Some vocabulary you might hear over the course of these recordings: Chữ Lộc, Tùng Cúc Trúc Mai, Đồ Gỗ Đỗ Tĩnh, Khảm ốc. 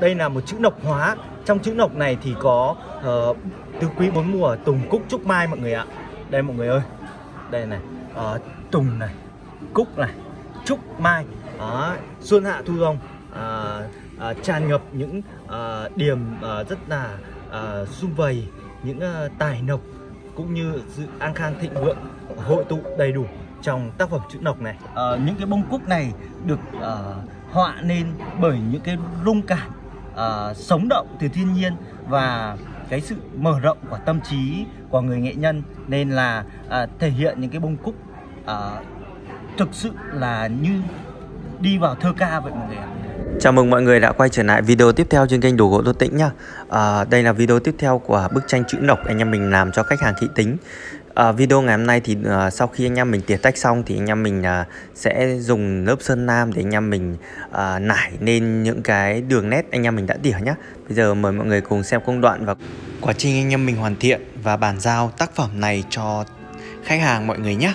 Đây là một chữ nộc hóa. Trong chữ nộc này thì có tứ quý bốn mùa, tùng cúc trúc mai mọi người ạ. Đây mọi người ơi, đây này, tùng này, cúc này, trúc mai, xuân hạ thu đông, tràn ngập những điểm rất là sum vầy, những tài nộc cũng như sự an khang thịnh vượng hội tụ đầy đủ trong tác phẩm chữ nộc này. Những cái bông cúc này được họa nên bởi những cái rung cảm sống động từ thiên nhiên và cái sự mở rộng của tâm trí của người nghệ nhân, nên là thể hiện những cái bông cúc thực sự là như đi vào thơ ca vậy mọi người ạ. Chào mừng mọi người đã quay trở lại video tiếp theo trên kênh Đồ Gỗ Đỗ Tĩnh nhá. Đây là video tiếp theo của bức tranh chữ nộc anh em mình làm cho khách hàng thị tính. Video ngày hôm nay thì sau khi anh em mình tỉa tách xong thì anh em mình sẽ dùng lớp sơn nam để anh em mình nải lên những cái đường nét anh em mình đã tỉa nhá. Bây giờ mời mọi người cùng xem công đoạn và quá trình anh em mình hoàn thiện và bàn giao tác phẩm này cho khách hàng mọi người nhé.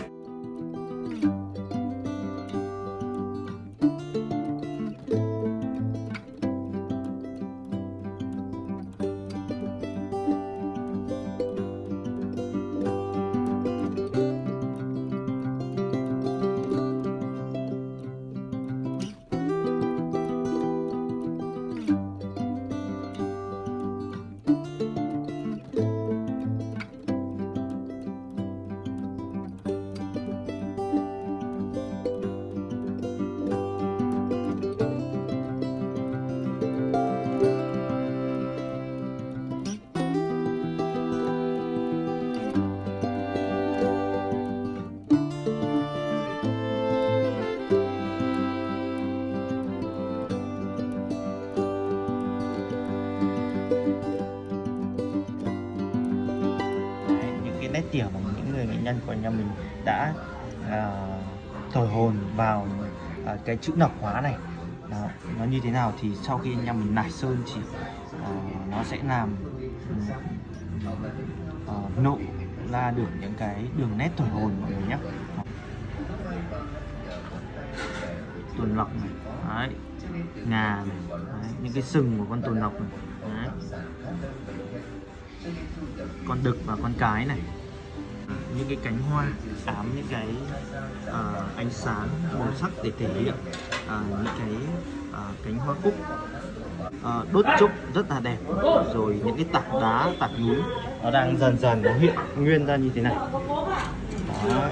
Tỉa bằng những người nghệ nhân của nhà mình đã thổi hồn vào cái chữ nọc hóa này. Đó, nó như thế nào thì sau khi nhà mình nải sơn thì nó sẽ làm nộ ra được những cái đường nét thổi hồn mọi người nhé. Tuần lọc này, đấy, ngà này, đấy, những cái sừng của con tuần lọc này, đấy, con đực và con cái này, những cái cánh hoa ám những cái ánh sáng màu sắc để thể hiện những cái cánh hoa cúc, đốt trúc rất là đẹp, rồi những cái tảng đá tảng núi nó đang dần dần nó hiện nguyên ra như thế này. Đó.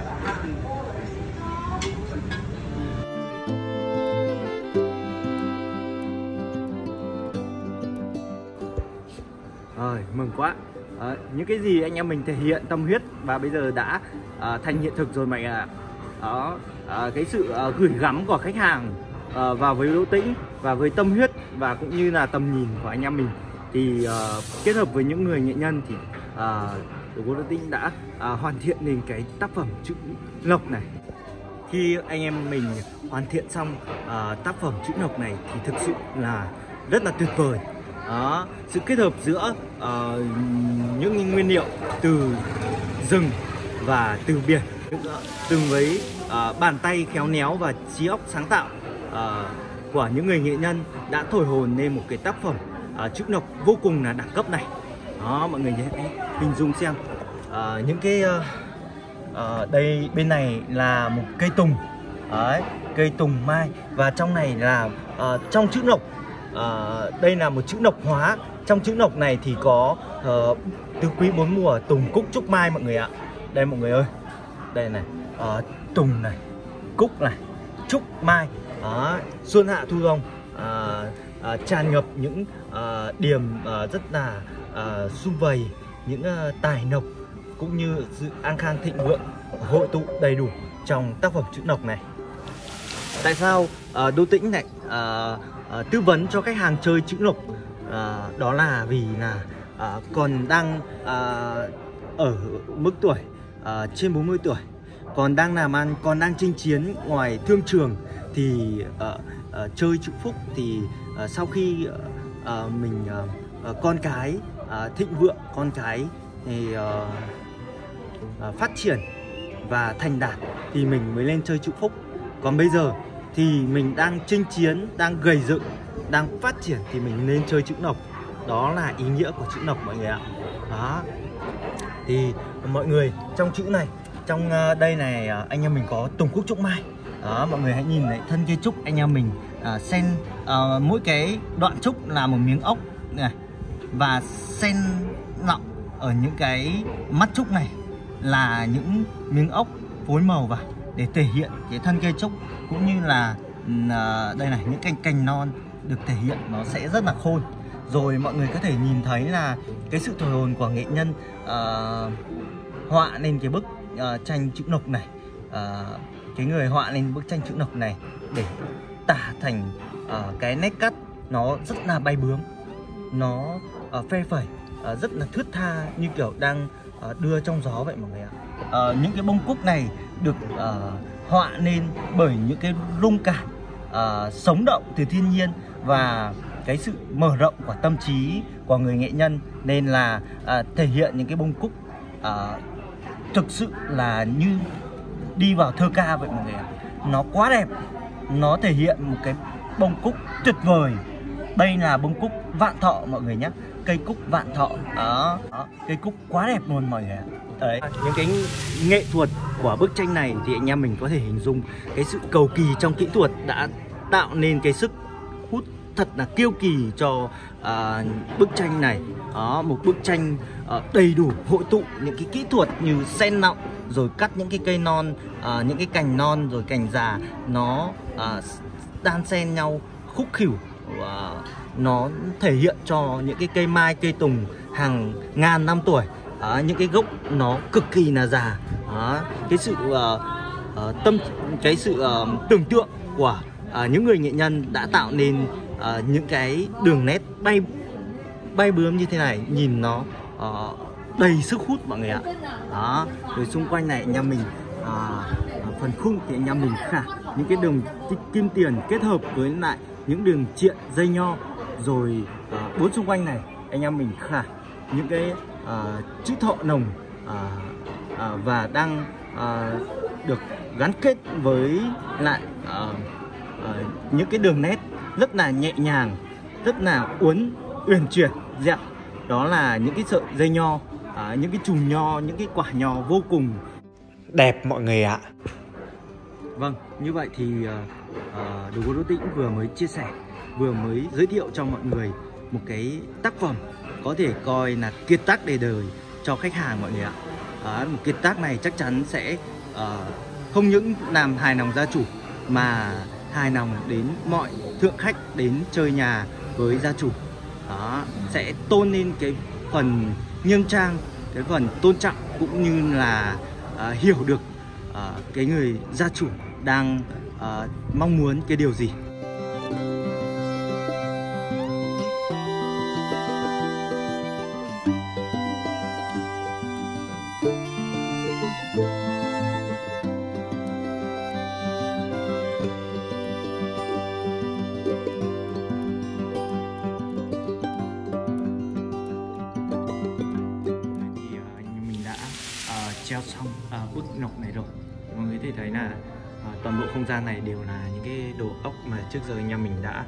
Rồi, mừng quá. Những cái gì anh em mình thể hiện tâm huyết và bây giờ đã thành hiện thực rồi mọi người ạ. Đó, cái sự gửi gắm của khách hàng vào với Đỗ Tĩnh và với tâm huyết và cũng như là tầm nhìn của anh em mình thì kết hợp với những người nghệ nhân thì Đỗ Tĩnh đã hoàn thiện nên cái tác phẩm chữ nộc này. Khi anh em mình hoàn thiện xong tác phẩm chữ nộc này thì thực sự là rất là tuyệt vời. Đó, sự kết hợp giữa những nguyên liệu từ rừng và từ biển, từng với bàn tay khéo léo và trí óc sáng tạo của những người nghệ nhân đã thổi hồn nên một cái tác phẩm chữ nộc vô cùng là đẳng cấp này. Đó, mọi người hãy hình dung xem những cái đây bên này là một cây tùng. Đấy, cây tùng mai và trong này là trong chữ nộc. Đây là một chữ nộc hóa. Trong chữ nộc này thì có tứ quý bốn mùa, tùng cúc trúc mai mọi người ạ. Đây mọi người ơi, đây này, tùng này, cúc này, trúc mai, xuân hạ thu đông, tràn ngập những điểm rất là sum vầy, những tài nộc cũng như sự an khang thịnh vượng hội tụ đầy đủ trong tác phẩm chữ nộc này. Tại sao Đỗ Tĩnh này tư vấn cho khách hàng chơi chữ nộc? Đó là vì là còn đang ở mức tuổi trên 40 tuổi, còn đang làm ăn, còn đang chinh chiến ngoài thương trường thì chơi chữ phúc thì sau khi mình con cái thịnh vượng, con cái thì phát triển và thành đạt thì mình mới lên chơi chữ phúc. Còn bây giờ thì mình đang chinh chiến, đang gầy dựng, đang phát triển thì mình nên chơi chữ nộc. Đó là ý nghĩa của chữ nộc mọi người ạ. Đó. Thì mọi người trong chữ này, trong đây này anh em mình có tùng quốc trúc mai. Đó, mọi người hãy nhìn thấy thân cây trúc anh em mình sen mỗi cái đoạn trúc là một miếng ốc này, và sen lọng ở những cái mắt trúc này là những miếng ốc phối màu vào để thể hiện cái thân cây trúc, cũng như là đây này, những cành non được thể hiện nó sẽ rất là khôn. Rồi mọi người có thể nhìn thấy là cái sự thổi hồn của nghệ nhân họa lên cái bức tranh chữ nộc này, cái người họa lên bức tranh chữ nộc này để tả thành cái nét cắt nó rất là bay bướm, nó phe phẩy, rất là thướt tha, như kiểu đang đưa trong gió vậy mọi người ạ. Những cái bông cúc này được họa lên bởi những cái rung cảm sống động từ thiên nhiên và cái sự mở rộng của tâm trí của người nghệ nhân, nên là thể hiện những cái bông cúc thực sự là như đi vào thơ ca vậy mọi người ạ. Nó quá đẹp, nó thể hiện một cái bông cúc tuyệt vời. Đây là bông cúc vạn thọ mọi người nhé, cây cúc vạn thọ đó. Đó, cây cúc quá đẹp luôn mọi người ạ. Đấy, những cái nghệ thuật của bức tranh này thì anh em mình có thể hình dung cái sự cầu kỳ trong kỹ thuật đã tạo nên cái sức hút thật là kiêu kỳ cho bức tranh này. Đó, một bức tranh đầy đủ hội tụ những cái kỹ thuật như sen lọng, rồi cắt những cái cây non, những cái cành non rồi cành già, nó đan xen nhau khúc khỉu, nó thể hiện cho những cái cây mai, cây tùng hàng ngàn năm tuổi, những cái gốc nó cực kỳ là già. Cái sự tưởng tượng của những người nghệ nhân đã tạo nên những cái đường nét bay bướm như thế này, nhìn nó đầy sức hút mọi người ạ. Đó, rồi xung quanh này anh em mình phần khung thì anh em mình khả những cái đường kim tiền kết hợp với lại những đường triện dây nho, rồi bốn xung quanh này anh em mình khả những cái chữ thọ nồng và đang được gắn kết với lại những cái đường nét rất là nhẹ nhàng, rất là uyển chuyển dẻo. Đó là những cái sợi dây nho, những cái chùm nho, những cái quả nho vô cùng đẹp mọi người ạ. Vâng, như vậy thì Đồ Gỗ Đỗ Tĩnh vừa mới giới thiệu cho mọi người một cái tác phẩm có thể coi là kiệt tác đời đời cho khách hàng mọi người ạ. Một kiệt tác này chắc chắn sẽ không những làm hài lòng gia chủ mà hài lòng đến mọi thượng khách đến chơi nhà với gia chủ. Đó, sẽ tôn lên cái phần nghiêm trang, cái phần tôn trọng, cũng như là hiểu được cái người gia chủ đang mong muốn cái điều gì. Treo xong bức nọc này rồi, mọi người thấy là toàn bộ không gian này đều là những cái đồ ốc mà trước giờ nhà mình đã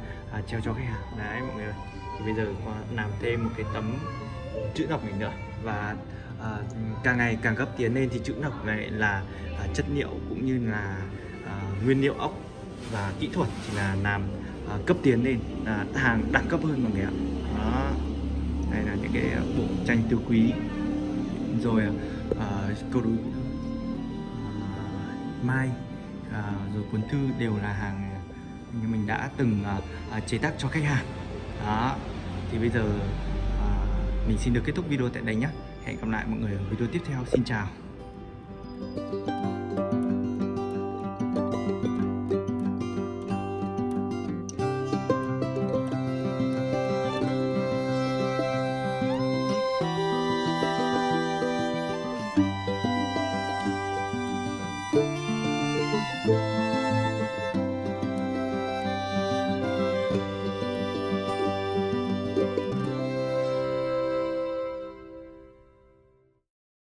treo cho khách hàng. Đấy mọi người ơi, thì bây giờ có làm thêm một cái tấm chữ nọc này nữa, và càng ngày càng gấp tiến lên thì chữ nọc này là chất liệu cũng như là nguyên liệu ốc và kỹ thuật thì là làm cấp tiến lên, là hàng đẳng cấp hơn mọi người ạ. Đó, đây là những cái bộ tranh tứ quý, rồi câu đối mai, rồi cuốn thư đều là hàng như mình đã từng chế tác cho khách hàng. Đó, thì bây giờ mình xin được kết thúc video tại đây nhé. Hẹn gặp lại mọi người ở video tiếp theo. Xin chào.